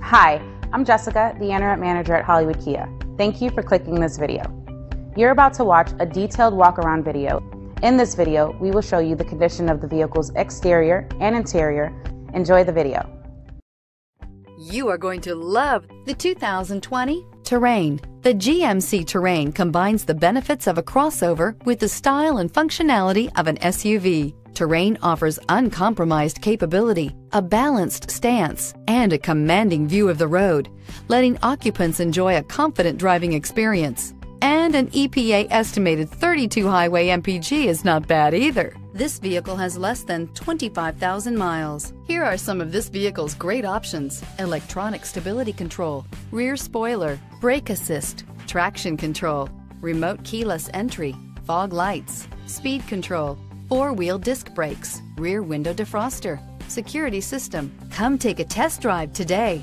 Hi, I'm Jessica, the Interim Manager at Hollywood Kia. Thank you for clicking this video. You're about to watch a detailed walk-around video. In this video, we will show you the condition of the vehicle's exterior and interior. Enjoy the video. You are going to love the 2020 Terrain. The GMC Terrain combines the benefits of a crossover with the style and functionality of an SUV. Terrain offers uncompromised capability, a balanced stance, and a commanding view of the road, letting occupants enjoy a confident driving experience. And an EPA estimated 32 highway MPG is not bad either. This vehicle has less than 25,000 miles. Here are some of this vehicle's great options: electronic stability control, rear spoiler, brake assist, traction control, remote keyless entry, fog lights, speed control, four-wheel disc brakes, rear window defroster, security system. Come take a test drive today.